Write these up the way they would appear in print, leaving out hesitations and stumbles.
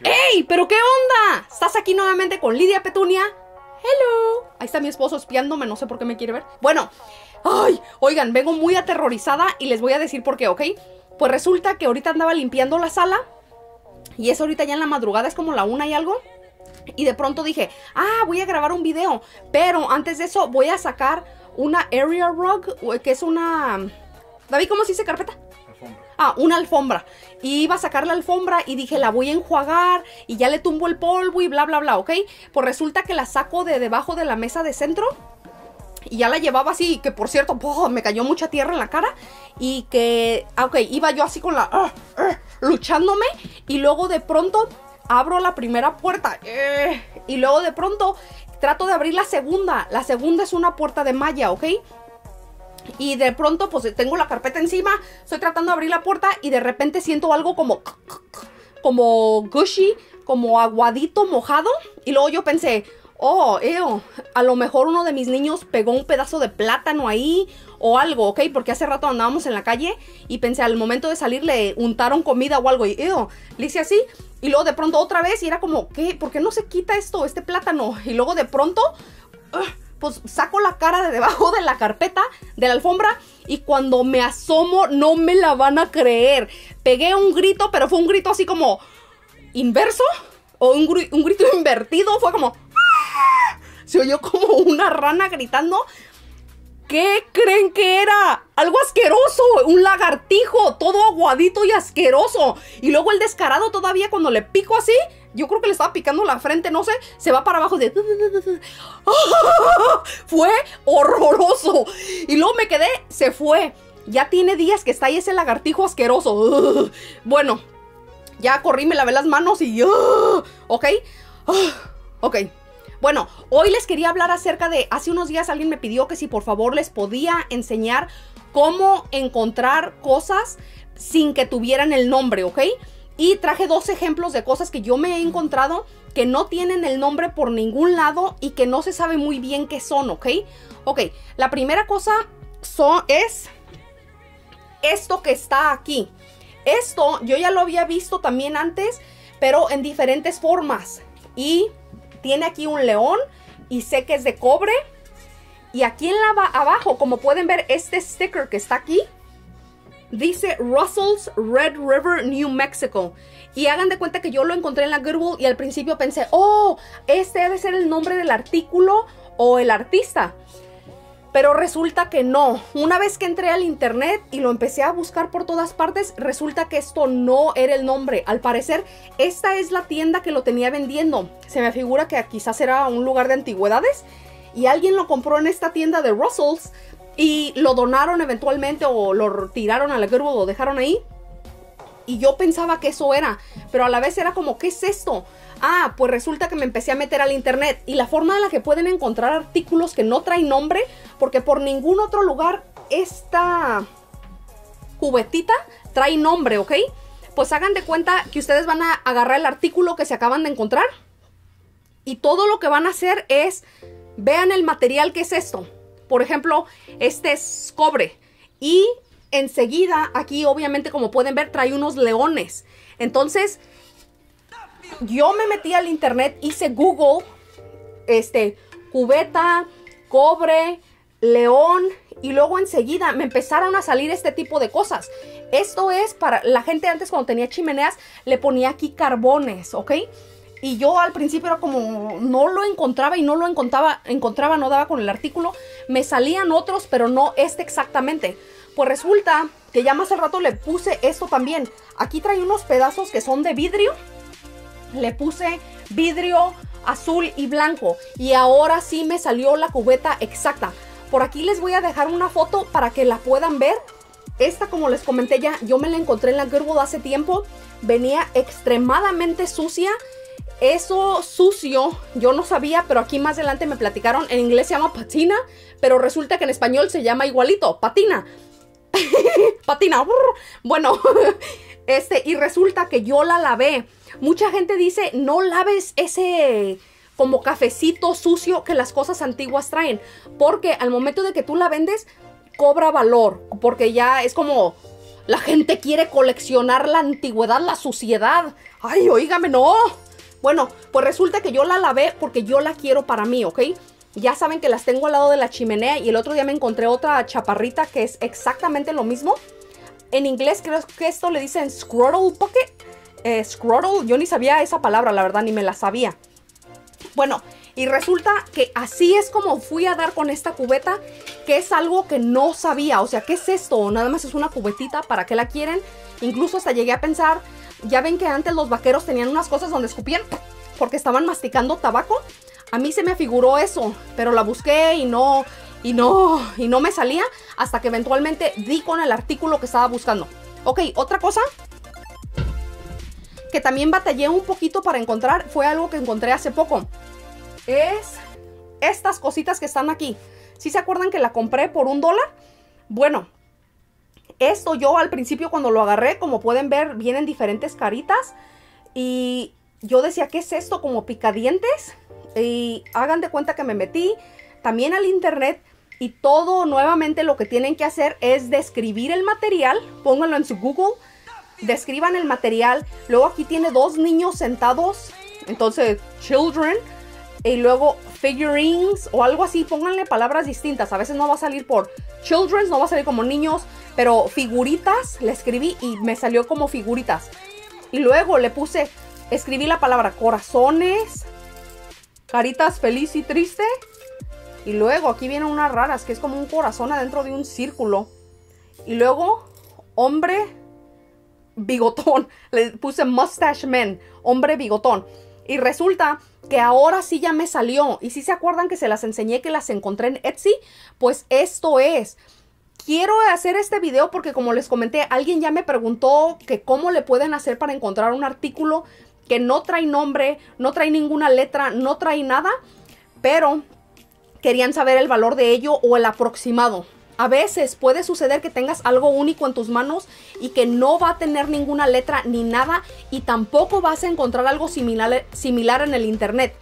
¡Ey! ¿Pero qué onda? ¿Estás aquí nuevamente con Lidia Petunia? ¡Hello! Ahí está mi esposo espiándome, no sé por qué me quiere ver. Bueno, ¡ay! Oigan, vengo muy aterrorizada y les voy a decir por qué, ¿ok? Pues resulta que ahorita andaba limpiando la sala y es ahorita ya en la madrugada, es como la 1 y algo. Y de pronto dije, ah, voy a grabar un video, pero antes de eso voy a sacar una area rug, que es una... David, ¿cómo se dice carpeta? Alfombra. Ah, una alfombra. Y iba a sacar la alfombra y dije, la voy a enjuagar y ya le tumbo el polvo y bla, bla, bla, ¿ok? Pues resulta que la saco de debajo de la mesa de centro y ya la llevaba así, que por cierto, oh, me cayó mucha tierra en la cara. Y que, ok, iba yo así con la... luchándome y luego de pronto... abro la primera puerta y luego de pronto trato de abrir la segunda. La segunda es una puerta de malla, ¿ok? Y de pronto pues tengo la carpeta encima, estoy tratando de abrir la puerta y de repente siento algo como gushy, como aguadito, mojado. Y luego yo pensé, oh, a lo mejor uno de mis niños pegó un pedazo de plátano ahí o algo, ¿ok? Porque hace rato andábamos en la calle y pensé, al momento de salir le untaron comida o algo y le hice así. Y luego de pronto otra vez y era como, ¿qué? ¿Por qué no se quita esto, este plátano? Y luego de pronto, pues saco la cara de debajo de la carpeta, de la alfombra. Y cuando me asomo, no me la van a creer. Pegué un grito, pero fue un grito así como inverso. O un grito invertido, fue como... Se oyó como una rana gritando. ¿Qué creen que era? Algo asqueroso, un lagartijo, todo aguadito y asqueroso. Y luego el descarado todavía cuando le pico así, yo creo que le estaba picando la frente, no sé, se va para abajo de... ¡Oh! Fue horroroso. Y luego me quedé, se fue. Ya tiene días que está ahí ese lagartijo asqueroso. ¡Oh! Bueno, ya corrí, me lavé las manos y... ¡Oh! ¿Ok? ¡Oh! Ok. Bueno, hoy les quería hablar acerca de... Hace unos días alguien me pidió que si por favor les podía enseñar cómo encontrar cosas sin que tuvieran el nombre, ¿ok? Y traje 2 ejemplos de cosas que yo me he encontrado que no tienen el nombre por ningún lado y que no se sabe muy bien qué son, ¿ok? Ok, la primera cosa es esto que está aquí. Esto yo ya lo había visto también antes, pero en diferentes formas. Y... tiene aquí un león y sé que es de cobre. Y aquí en la abajo, como pueden ver, este sticker que está aquí, dice Russell's, Red River, New Mexico. Y hagan de cuenta que yo lo encontré en la Goodwill y al principio pensé, oh, este debe ser el nombre del artículo o el artista. Pero resulta que no. Una vez que entré al internet y lo empecé a buscar por todas partes, resulta que esto no era el nombre. Al parecer, esta es la tienda que lo tenía vendiendo. Se me figura que quizás era un lugar de antigüedades. Y alguien lo compró en esta tienda de Russell's y lo donaron eventualmente o lo tiraron a la Goodwill, lo dejaron ahí. Y yo pensaba que eso era, pero a la vez era como, ¿qué es esto? Ah, pues resulta que me empecé a meter al internet. Y la forma en la que pueden encontrar artículos que no traen nombre, porque por ningún otro lugar esta cubetita trae nombre, ¿ok? Pues hagan de cuenta que ustedes van a agarrar el artículo que se acaban de encontrar y todo lo que van a hacer es, vean el material que es esto. Por ejemplo, este es cobre y enseguida aquí obviamente como pueden ver trae unos leones. Entonces... yo me metí al internet, hice Google, cubeta, cobre, león, y luego enseguida me empezaron a salir este tipo de cosas. Esto es para, la gente antes cuando tenía chimeneas, le ponía aquí carbones, ¿ok? Y yo al principio era como, no lo encontraba y no lo encontraba, no daba con el artículo. Me salían otros, pero no este exactamente. Pues resulta que ya más al rato le puse esto también. Aquí trae unos pedazos que son de vidrio. Le puse vidrio azul y blanco y ahora sí me salió la cubeta exacta. Por aquí les voy a dejar una foto para que la puedan ver. Esta, como les comenté ya, yo me la encontré en la Goodwill hace tiempo. Venía extremadamente sucia. Eso sucio yo no sabía, pero aquí más adelante me platicaron. En inglés se llama patina, pero resulta que en español se llama igualito, patina. Patina. Bueno, y resulta que yo la lavé. Mucha gente dice, no laves ese como cafecito sucio que las cosas antiguas traen, porque al momento de que tú la vendes, cobra valor, porque ya es como, La gente quiere coleccionar la antigüedad, la suciedad. ¡Ay, oígame, no! Bueno, pues resulta que yo la lavé porque yo la quiero para mí, ¿ok? Ya saben que las tengo al lado de la chimenea y el otro día me encontré otra chaparrita que es exactamente lo mismo. En inglés creo que esto le dicen Scrottle Pocket. Scrottle, yo ni sabía esa palabra, la verdad, ni me la sabía. Bueno, y resulta que así es como fui a dar con esta cubeta, que es algo que no sabía. O sea, ¿qué es esto? Nada más es una cubetita, ¿para qué la quieren? Incluso hasta llegué a pensar, ya ven que antes los vaqueros tenían unas cosas donde escupían porque estaban masticando tabaco. A mí se me figuró eso, pero la busqué y no me salía hasta que eventualmente di con el artículo que estaba buscando. Ok, otra cosa que también batallé un poquito para encontrar, fue algo que encontré hace poco. Es estas cositas que están aquí. ¿Sí se acuerdan que la compré por $1? Bueno, esto yo al principio cuando lo agarré, como pueden ver, vienen diferentes caritas. Y yo decía, ¿qué es esto? Como picadientes. Y hagan de cuenta que me metí también al internet. Y todo nuevamente lo que tienen que hacer es describir el material. Pónganlo en su Google. Describan el material. Luego aquí tiene dos niños sentados. Entonces, children. Y luego figurines o algo así. Pónganle palabras distintas. A veces no va a salir por children, no va a salir como niños. Pero figuritas, le escribí y me salió como figuritas. Y luego le puse, escribí la palabra corazones, caritas feliz y triste. Y luego aquí vienen unas raras que es como un corazón adentro de un círculo. Y luego hombre bigotón. Le puse mustache man, hombre bigotón. Y resulta que ahora sí ya me salió. Y si se acuerdan que se las enseñé, que las encontré en Etsy, pues esto es. Quiero hacer este video porque, como les comenté, alguien ya me preguntó que cómo le pueden hacer para encontrar un artículo que no trae nombre, no trae ninguna letra, no trae nada, pero querían saber el valor de ello o el aproximado. A veces puede suceder que tengas algo único en tus manos y que no va a tener ninguna letra ni nada, y tampoco vas a encontrar algo similar en el internet.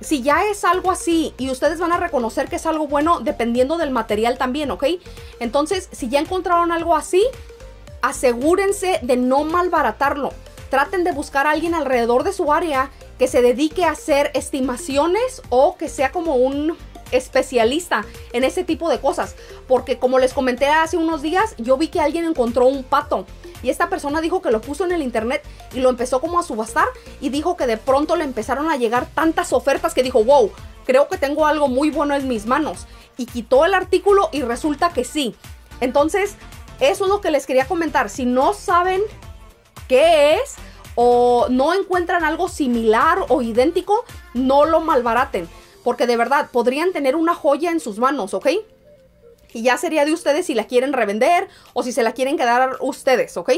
Si ya es algo así y ustedes van a reconocer que es algo bueno dependiendo del material también, ¿ok? Entonces, si ya encontraron algo así, asegúrense de no malbaratarlo. Traten de buscar a alguien alrededor de su área que se dedique a hacer estimaciones o que sea como un especialista en ese tipo de cosas, porque como les comenté hace unos días, yo vi que alguien encontró un pato y esta persona dijo que lo puso en el internet y lo empezó como a subastar, y dijo que de pronto le empezaron a llegar tantas ofertas que dijo, wow, creo que tengo algo muy bueno en mis manos, y quitó el artículo y resulta que sí. Entonces eso es lo que les quería comentar. Si no saben qué es o no encuentran algo similar o idéntico, no lo malbaraten, porque de verdad podrían tener una joya en sus manos, ¿ok? Y ya sería de ustedes si la quieren revender o si se la quieren quedar ustedes, ¿ok?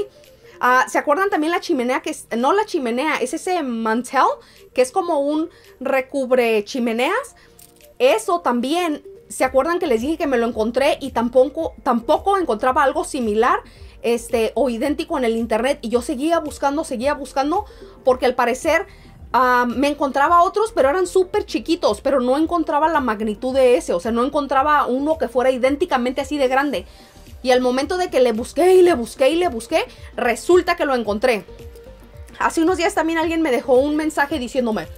¿Se acuerdan también la chimenea? Que es, no la chimenea, es ese mantel que es como un recubre chimeneas. Eso también, ¿se acuerdan que les dije que me lo encontré y tampoco encontraba algo similar o idéntico en el internet? Y yo seguía buscando porque al parecer... me encontraba otros, pero eran súper chiquitos, pero no encontraba la magnitud de ese. O sea, no encontraba uno que fuera idénticamente así de grande. Y al momento de que le busqué, resulta que lo encontré. Hace unos días también alguien me dejó un mensaje diciéndome,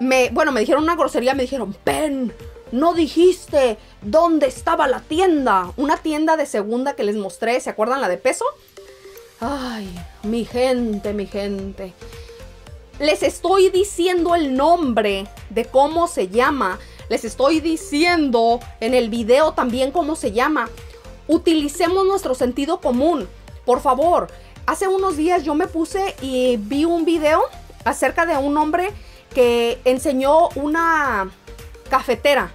me dijeron una grosería, me dijeron, pen, no dijiste dónde estaba la tienda. Una tienda de segunda que les mostré, ¿se acuerdan la de peso? Ay, mi gente. Les estoy diciendo el nombre de cómo se llama. Les estoy diciendo en el video también cómo se llama. Utilicemos nuestro sentido común, por favor. Hace unos días yo me puse y vi un video acerca de un hombre que enseñó una cafetera.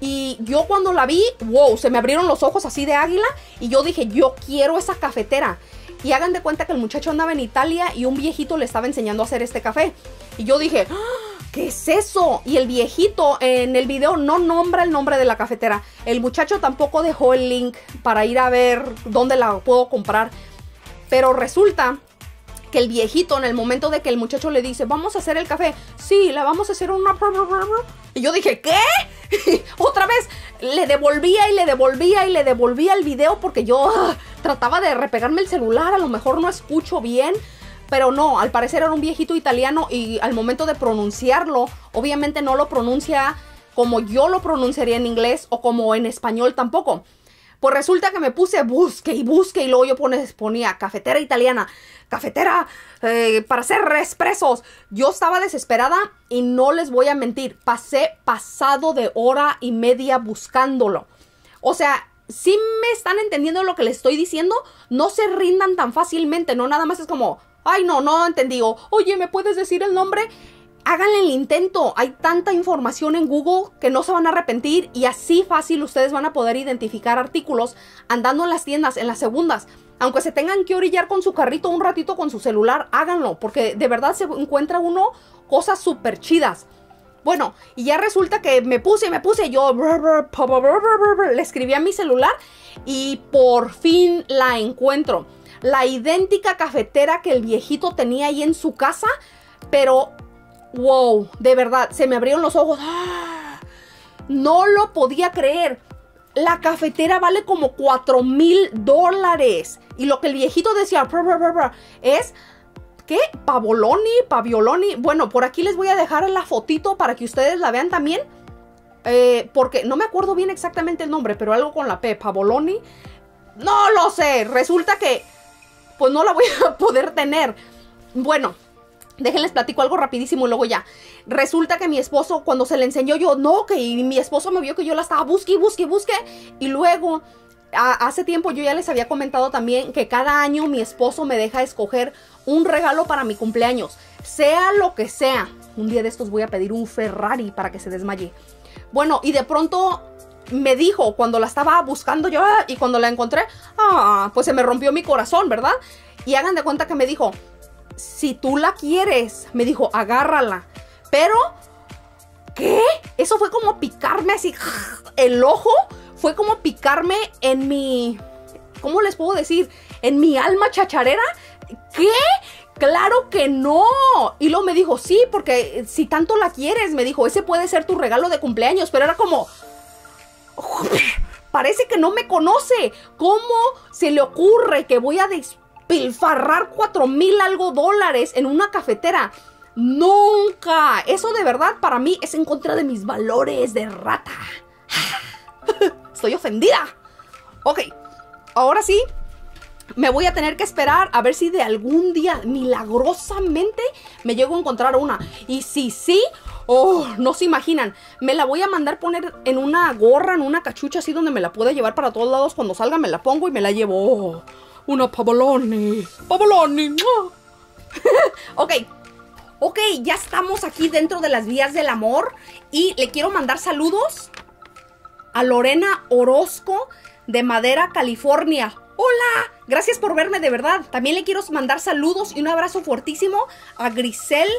Y yo cuando la vi, wow, se me abrieron los ojos así de águila. Y yo dije, yo quiero esa cafetera. Y hagan de cuenta que el muchacho andaba en Italia y un viejito le estaba enseñando a hacer este café. Y yo dije, ¿qué es eso? Y el viejito en el video no nombra el nombre de la cafetera. El muchacho tampoco dejó el link para ir a ver dónde la puedo comprar. Pero resulta que el viejito, en el momento de que el muchacho le dice, vamos a hacer el café. Sí, la vamos a hacer una... Y yo dije, ¿qué? Otra vez, le devolvía el video porque yo... trataba de repegarme el celular, a lo mejor no escucho bien, pero no, al parecer era un viejito italiano y al momento de pronunciarlo, obviamente no lo pronuncia como yo lo pronunciaría en inglés o como en español tampoco. Pues resulta que me puse busque y luego yo ponía cafetera italiana, cafetera para hacer expresos. Yo estaba desesperada y no les voy a mentir, pasé pasado de hora y media buscándolo. O sea, si me están entendiendo lo que les estoy diciendo, no se rindan tan fácilmente, no nada más es como, ay no, no entendí, o, oye, ¿me puedes decir el nombre? Háganle el intento, hay tanta información en Google que no se van a arrepentir y así fácil ustedes van a poder identificar artículos andando en las tiendas, en las segundas. Aunque se tengan que orillar con su carrito un ratito con su celular, háganlo, porque de verdad se encuentra uno cosas súper chidas. Bueno, y ya resulta que me puse, yo le escribí a mi celular y por fin la encuentro. La idéntica cafetera que el viejito tenía ahí en su casa, pero... wow, de verdad, se me abrieron los ojos. ¡Ah! No lo podía creer. La cafetera vale como $4,000. Y lo que el viejito decía es... ¿qué? Pavoloni. Bueno, por aquí les voy a dejar la fotito para que ustedes la vean también. Porque no me acuerdo bien exactamente el nombre, pero algo con la P. Pavoloni. No lo sé. Resulta que... pues no la voy a poder tener. Bueno... déjenles platico algo rapidísimo y luego ya. Resulta que mi esposo, cuando se le enseñó yo, no, que mi esposo me vio que yo la estaba busque. Y luego, hace tiempo yo ya les había comentado también que cada año mi esposo me deja escoger un regalo para mi cumpleaños. Sea lo que sea. Un día de estos voy a pedir un Ferrari para que se desmaye. Bueno, y de pronto me dijo, cuando la estaba buscando yo y cuando la encontré, pues se me rompió mi corazón, ¿verdad? Y hagan de cuenta que me dijo... si tú la quieres, me dijo, agárrala. Pero, ¿qué? Eso fue como picarme así, el ojo fue como picarme en mi, ¿cómo les puedo decir? En mi alma chacharera. ¿Qué? ¡Claro que no! Y luego me dijo, sí, porque si tanto la quieres, me dijo, ese puede ser tu regalo de cumpleaños. Pero era como... parece que no me conoce. ¿Cómo se le ocurre que voy a despilfarrar $4,000 algo en una cafetera? Nunca. Eso de verdad para mí es en contra de mis valores de rata. Estoy ofendida. Ok, ahora sí me voy a tener que esperar a ver si de algún día milagrosamente me llego a encontrar una. Y si sí, oh, no se imaginan, me la voy a mandar poner en una gorra, en una cachucha así donde me la pueda llevar para todos lados. Cuando salga me la pongo y me la llevo. Oh, una Pavoloni. Ok, ya estamos aquí dentro de las vías del amor. Y le quiero mandar saludos a Lorena Orozco de Madera, California. ¡Hola! Gracias por verme, de verdad. También le quiero mandar saludos y un abrazo fuertísimo a Grisel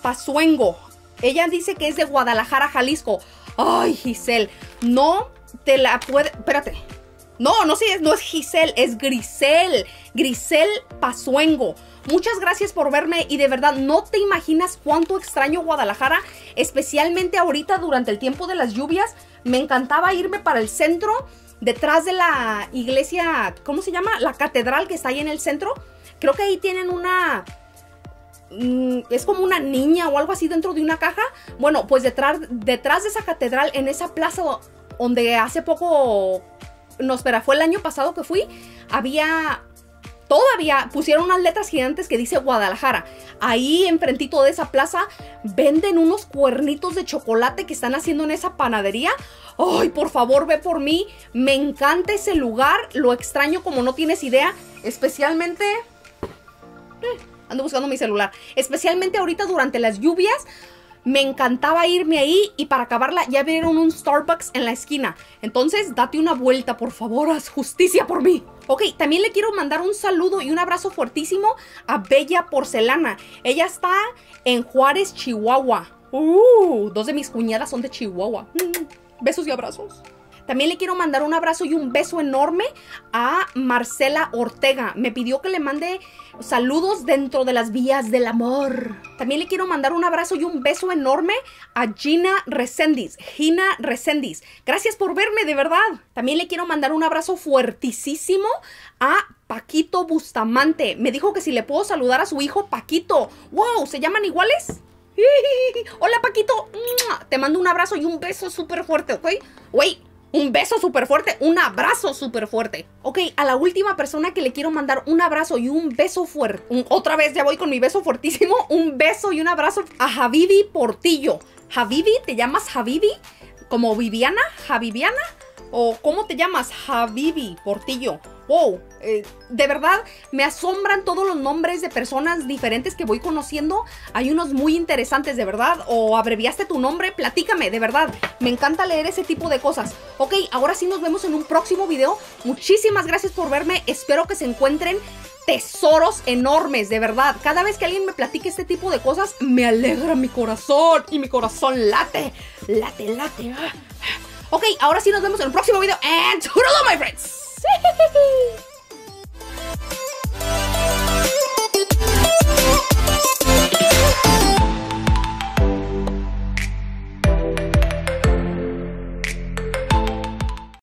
Pazuengo. Ella dice que es de Guadalajara, Jalisco. Ay, Giselle, no te la puede... espérate. No es Giselle, es Grisel. Grisel Pazuengo. Muchas gracias por verme y de verdad no te imaginas cuánto extraño Guadalajara, especialmente ahorita durante el tiempo de las lluvias. Me encantaba irme para el centro, detrás de la iglesia, ¿cómo se llama? La catedral que está ahí en el centro. Creo que ahí tienen una... es como una niña o algo así dentro de una caja. Bueno, pues detrás de esa catedral, en esa plaza donde hace poco... no, espera, fue el año pasado que fui. Había, todavía pusieron unas letras gigantes que dice Guadalajara. Ahí enfrentito de esa plaza venden unos cuernitos de chocolate que están haciendo en esa panadería. Ay, por favor, ve por mí. Me encanta ese lugar, lo extraño como no tienes idea. Especialmente... ando buscando mi celular. Especialmente ahorita durante las lluvias. Me encantaba irme ahí y para acabarla ya vieron un Starbucks en la esquina. Entonces, date una vuelta, por favor, haz justicia por mí. Ok, también le quiero mandar un saludo y un abrazo fuertísimo a Bella Porcelana. Ella está en Juárez, Chihuahua. Dos de mis cuñadas son de Chihuahua. Besos y abrazos. También le quiero mandar un abrazo y un beso enorme a Marcela Ortega. Me pidió que le mande saludos dentro de las vías del amor. También le quiero mandar un abrazo y un beso enorme a Gina Resendiz. Gina Resendiz, gracias por verme, de verdad. También le quiero mandar un abrazo fuertísimo a Paquito Bustamante. Me dijo que si le puedo saludar a su hijo Paquito. ¡Wow! ¿Se llaman iguales? Hola, Paquito. Te mando un abrazo y un beso súper fuerte, ¿ok? Güey, un beso súper fuerte, un abrazo súper fuerte. Ok, a la última persona que le quiero mandar un abrazo y un beso fuerte. Otra vez ya voy con mi beso fuertísimo. Un beso y un abrazo a Javibi Portillo. Javibi, ¿te llamas Javibi? ¿Como Viviana? ¿Javibiana? ¿O cómo te llamas? Javibi Portillo. Wow, de verdad me asombran todos los nombres de personas diferentes que voy conociendo. Hay unos muy interesantes, de verdad. O abreviaste tu nombre, platícame, de verdad. Me encanta leer ese tipo de cosas. Ok, ahora sí nos vemos en un próximo video. Muchísimas gracias por verme. Espero que se encuentren tesoros enormes, de verdad. Cada vez que alguien me platique este tipo de cosas, me alegra mi corazón. Y mi corazón late, late, late. Ok, ahora sí nos vemos en el próximo video. And toodaloo, my friends.